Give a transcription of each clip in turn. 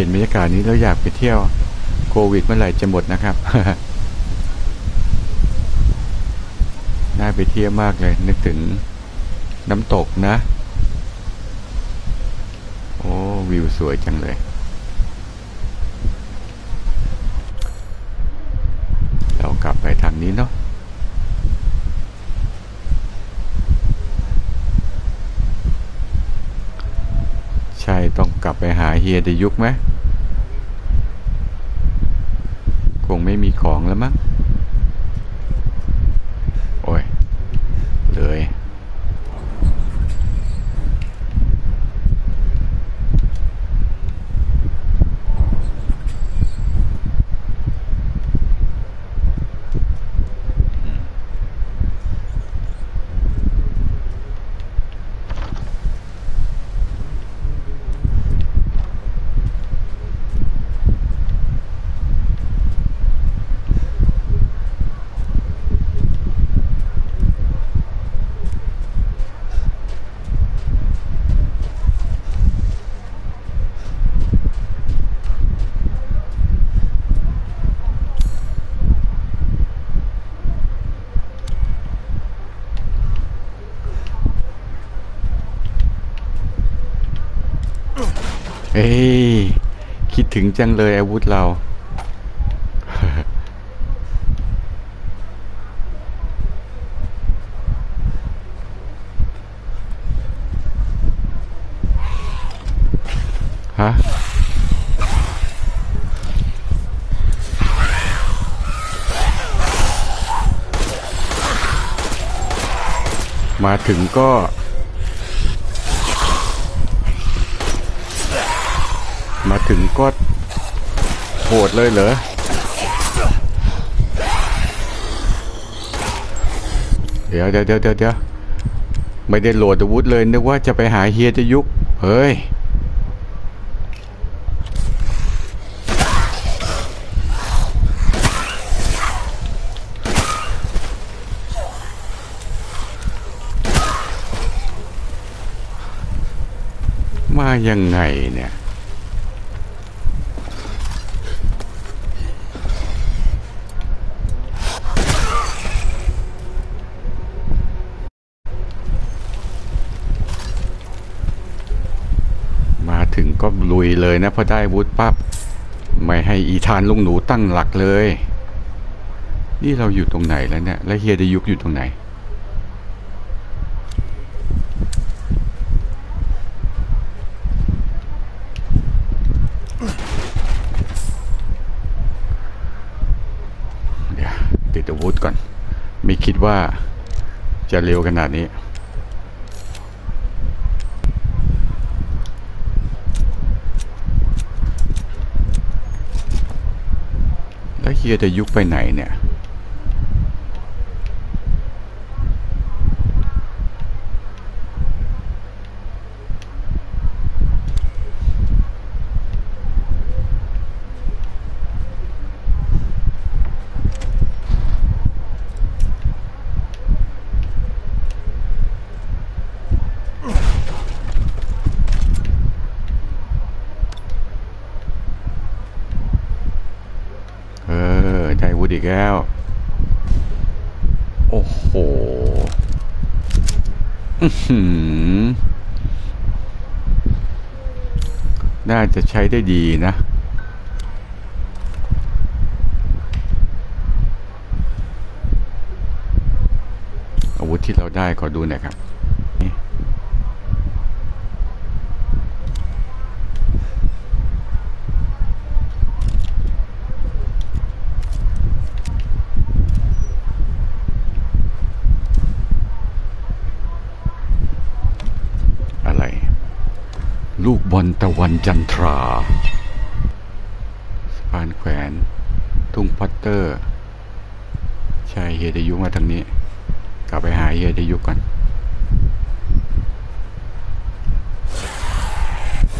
เห็นบรรยากาศนี้แล้วอยากไปเที่ยวโควิดเมื่อไหร่จะหมดนะครับ น่าไปเที่ยวมากเลยนึกถึงน้ำตกนะโอ้วิวสวยจังเลยเรากลับไปทางนี้เนาะใช่ต้องกลับไปหาเฮียเดยุกไหมคงไม่มีของแล้วมั้งโอ้ยเลยคิดถึงจังเลยอาวุธเรา ฮะมาถึงก็โหดเลยเหรอเดี๋ยวไม่ได้โหลดอาวุธเลยนึกว่าจะไปหาเฮียจะยุกเฮ้ยมายังไงเนี่ยก็ลุยเลยนะพอได้วุฒิปั๊บไม่ให้อีธานลุงหนูตั้งหลักเลยนี่เราอยู่ตรงไหนแล้วเนี่ยแล้วเฮียเดยุกอยู่ตรงไหนเดี๋ยวติดอาวุธก่อนไม่คิดว่าจะเร็วขนาดนี้เฮียจะยุบไปไหนเนี่ยอีกแล้วโอ้โหน่าจะใช้ได้ดีนะอาวุธที่เราได้ขอดูหน่อยครับลูกบอลตะวันจันทราสะพานแขวนทุ่งพัตเตอร์ใช่เฮียเดยุกมาทางนี้กลับไปหาเฮียเดยุกก่อน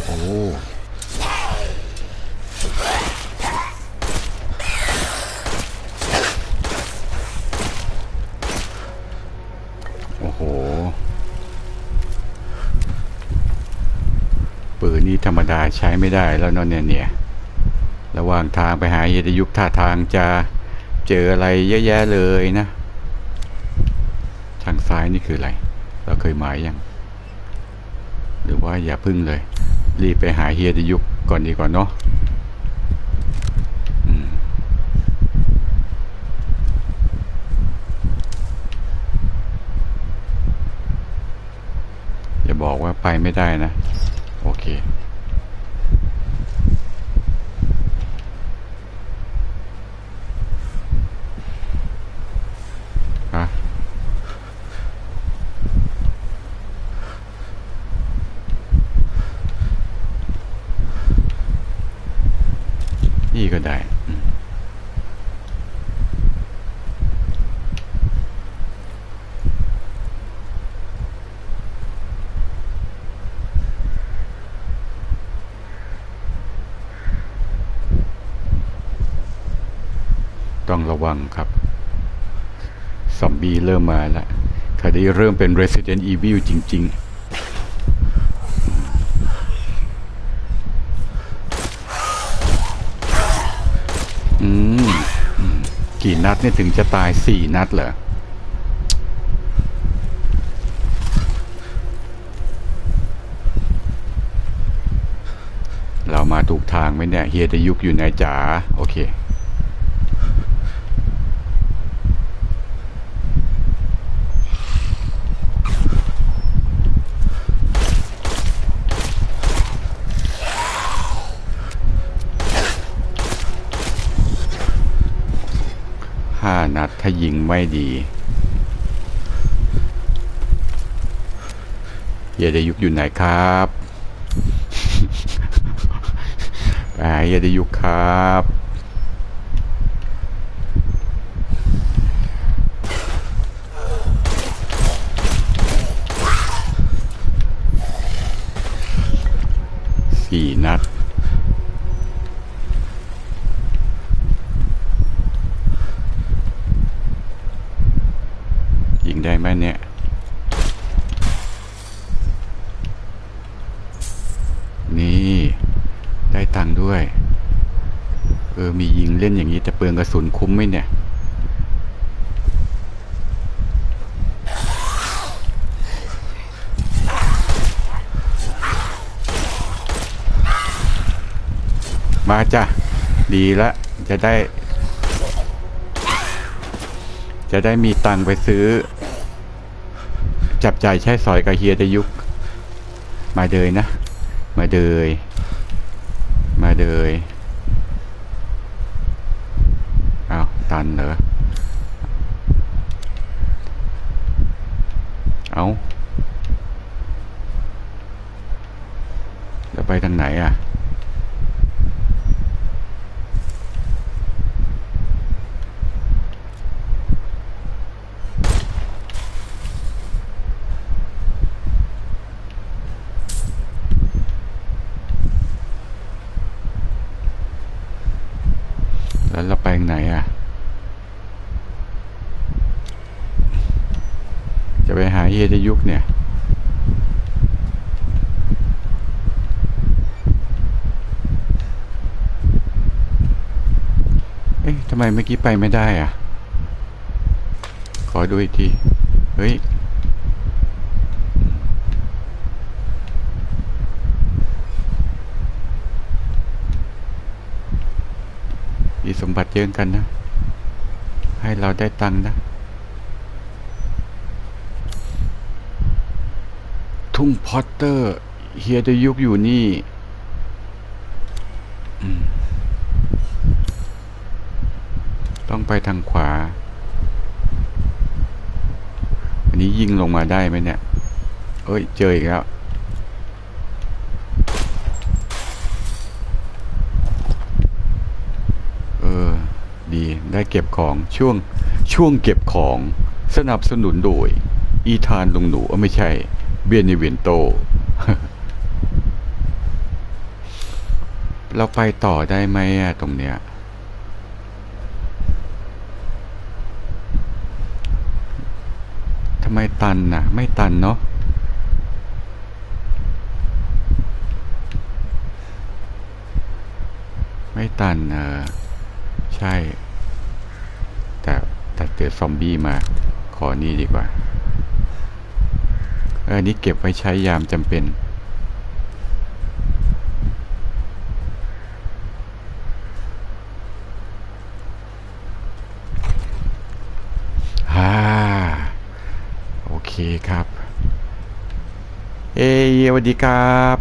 โอ้ นี้ธรรมดาใช้ไม่ได้แล้วเนาะเนี่ยระหว่างทางไปหาเยตยุคท่าทางจะเจออะไรเยอะแยะเลยนะทางซ้ายนี่คืออะไรเราเคยหมายยังหรือว่าอย่าพึ่งเลยรีบไปหาเฮียตยุคก่อนดีกว่าเนาะอย่าบอกว่าไปไม่ได้นะโอเคก็ได้ต้องระวังครับซอมบี้เริ่มมาแล้วคราวนี้เริ่มเป็น Resident Evil จริงๆกี่นัดเนี่ยถึงจะตาย4นัดเหรอเรามาถูกทางไหมเนี่ยเฮียตะยุกอยู่ในจ๋าโอเคนัดถ้ายิงไม่ดีเยดยุกอยู่ไหนครับ ไปเยดยุกครับ4นัดได้ไหมเนี่ยนี่ได้ตังค์ด้วยมียิงเล่นอย่างนี้จะเปลืองกระสุนคุ้มไหมเนี่ยมาจ้ะดีละจะได้มีตังค์ไปซื้อจับใจใช้สอยกับเฮียตะยุกมาเดยนะมาเดยอ้าวตันเหรอเอาจะไปทางไหนอ่ะแล้วเราไปไหนอ่ะจะไปหาเฮียตะยุกเนี่ยเอ๊ะทำไมเมื่อกี้ไปไม่ได้อ่ะขอดูอีกทีเฮ้ยสมบัติเยอะกันนะให้เราได้ตังค์นะทุ่งพอตเตอร์เฮียตะยุกอยู่นี่ต้องไปทางขวาอันนี้ยิงลงมาได้ไหมเนี่ยเอ้ยเจออีกแล้วได้เก็บของช่วงเก็บของสนับสนุนโดยอีธานลุงหนูไม่ใช่เบียนเวียนโตเราไปต่อได้ไหมตรงเนี้ยทำไมตันน่ะไม่ตันเนาะ ตันใช่แต่เจอซอมบี้มาขอนี่ดีกว่าอันนี้เก็บไว้ใช้ยามจำเป็นโอเคครับเอ้ยสวัสดีครับ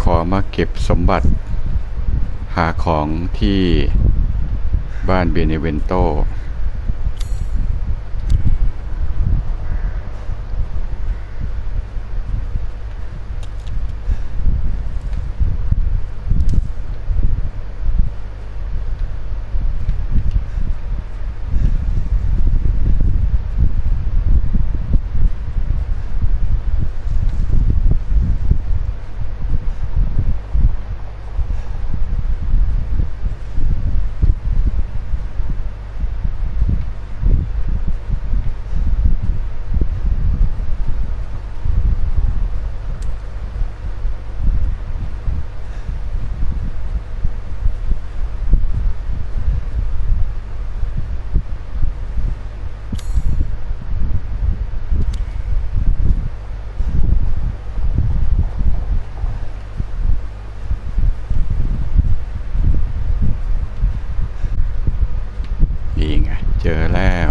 ขอมาเก็บสมบัติหาของที่บ้านเบเนเวนโตเจอแล้ว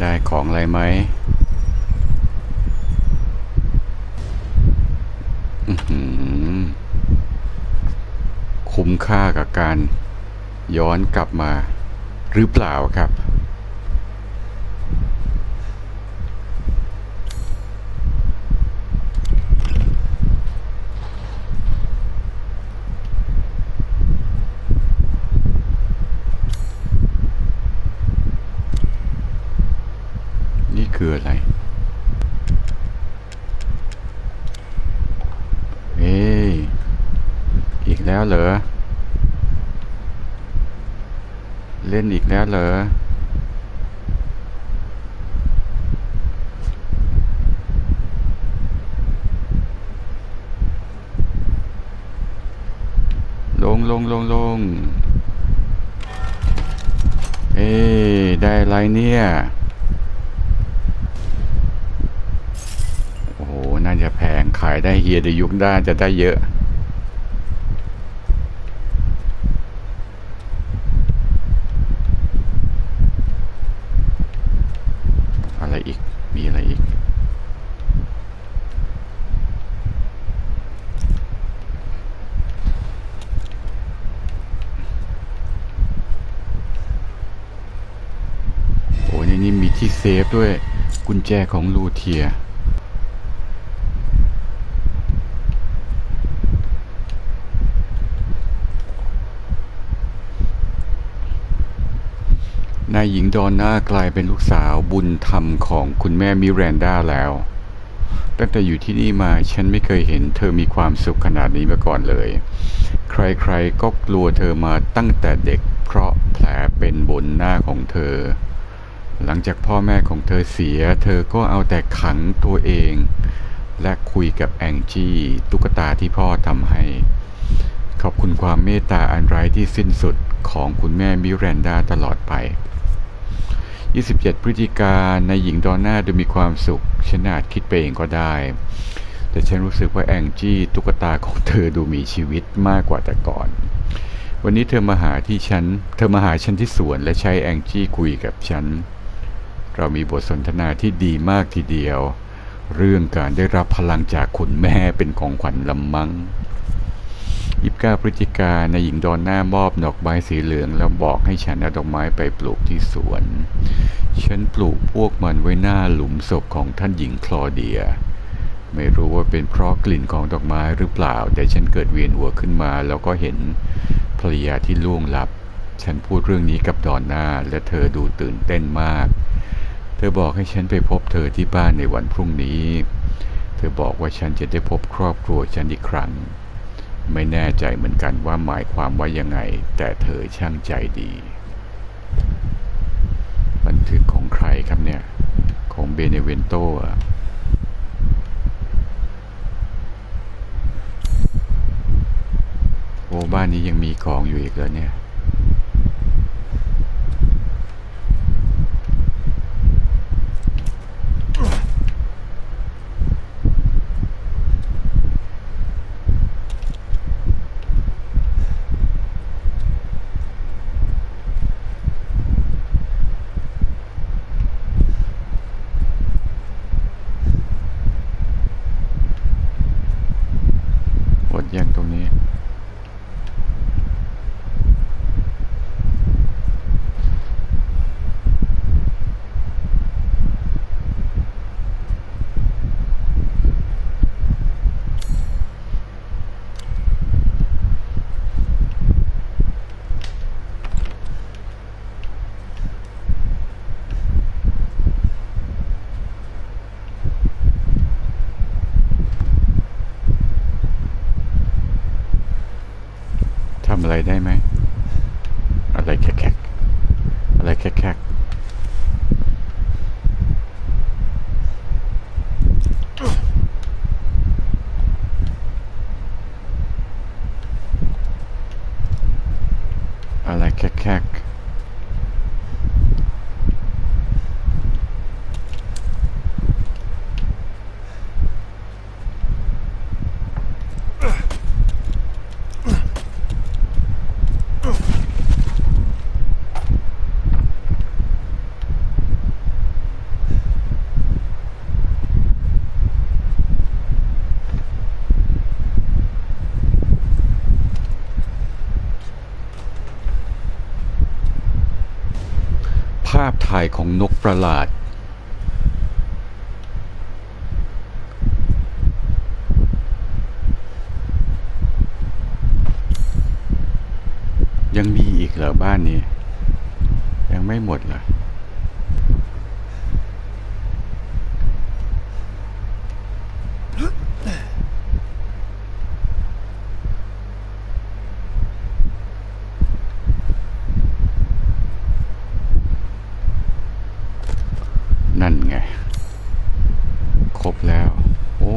ได้ของอะไรไหมคุ้มค่ากับการย้อนกลับมาหรือเปล่าครับคืออะไรอีกแล้วเหรอเล่นอีกแล้วเหรอลงได้อะไรเนี่ย จะแพงขายได้เฮียได้ยุคได้จะได้เยอะอะไรอีกมีอะไรอีกโอ้ยนี่มีที่เซฟด้วยกุญแจของลูเทียนายหญิงดอนน่ากลายเป็นลูกสาวบุญธรรมของคุณแม่มิแรนดาแล้วตั้งแต่อยู่ที่นี่มาฉันไม่เคยเห็นเธอมีความสุขขนาดนี้มาก่อนเลยใครๆก็กลัวเธอมาตั้งแต่เด็กเพราะแผลเป็นบนหน้าของเธอหลังจากพ่อแม่ของเธอเสียเธอก็เอาแต่ขังตัวเองและคุยกับแองจี้ตุ๊กตาที่พ่อทำให้ขอบคุณความเมตตาอันไร้ที่สิ้นสุดของคุณแม่มิแรนดาตลอดไป27 พฤศจิกายนนายหญิงดอนน่าดูมีความสุขฉันอาจคิดไปเองก็ได้แต่ฉันรู้สึกว่าแองจี้ตุ๊กตาของเธอดูมีชีวิตมากกว่าแต่ก่อนวันนี้เธอมาหาฉันที่สวนและใช้แองจี้คุยกับฉันเรามีบทสนทนาที่ดีมากทีเดียวเรื่องการได้รับพลังจากคุณแม่เป็นของขวัญลำมัง29 พฤศจิกายนนายหญิงดอนน่ามอบดอกไม้สีเหลืองแล้วบอกให้ฉันเอาดอกไม้ไปปลูกที่สวนฉันปลูกพวกมันไว้หน้าหลุมศพของท่านหญิงคลอเดียไม่รู้ว่าเป็นเพราะกลิ่นของดอกไม้หรือเปล่าแต่ฉันเกิดเวียนหัวขึ้นมาแล้วก็เห็นภรรยาที่ล่วงลับฉันพูดเรื่องนี้กับดอนน่าและเธอดูตื่นเต้นมากเธอบอกให้ฉันไปพบเธอที่บ้านในวันพรุ่งนี้เธอบอกว่าฉันจะได้พบครอบครัวฉันอีกครั้งไม่แน่ใจเหมือนกันว่าหมายความว่ายังไงแต่เธอช่างใจดีบันทึกของใครครับเนี่ยของเบเนเวนโตอะโอ้บ้านนี้ยังมีของอยู่อีกเหรอเนี่ยอย่างตรงนี้อะไรได้ไหมอะไรแคกๆอะไรแคกๆอะไรแคกๆภาพถ่ายของนกประหลาดยังมีอีกเหรอบ้านนี้ยังไม่หมดเหรอนั่นไงครบแล้วโอ้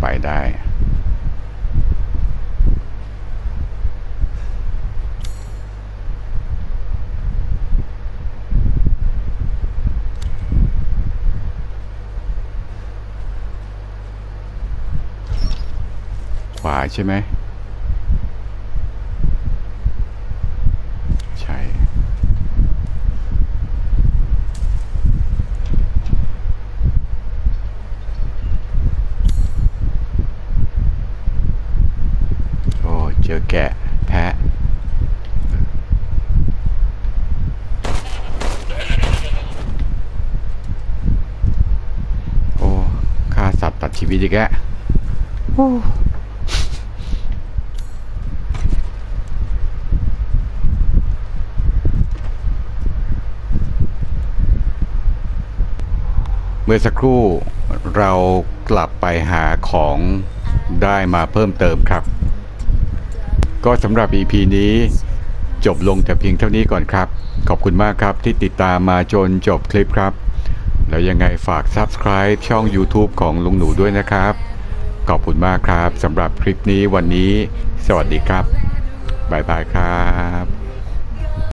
ไปได้ ขวาใช่ไหมใช่โอ้เจอแกะแพะโอ้ฆ่าสัตว์ตัดชีวิตอีกแล้วเมื่อสักครู่เรากลับไปหาของได้มาเพิ่มเติมครับก็สำหรับ EP นี้จบลงแต่เพียงเท่านี้ก่อนครับขอบคุณมากครับที่ติดตามมาจนจบคลิปครับแล้วยังไงฝาก Subscribe ช่อง YouTube ของลุงหนูด้วยนะครับขอบคุณมากครับสำหรับคลิปนี้วันนี้สวัสดีครับบ๊ายบายครับ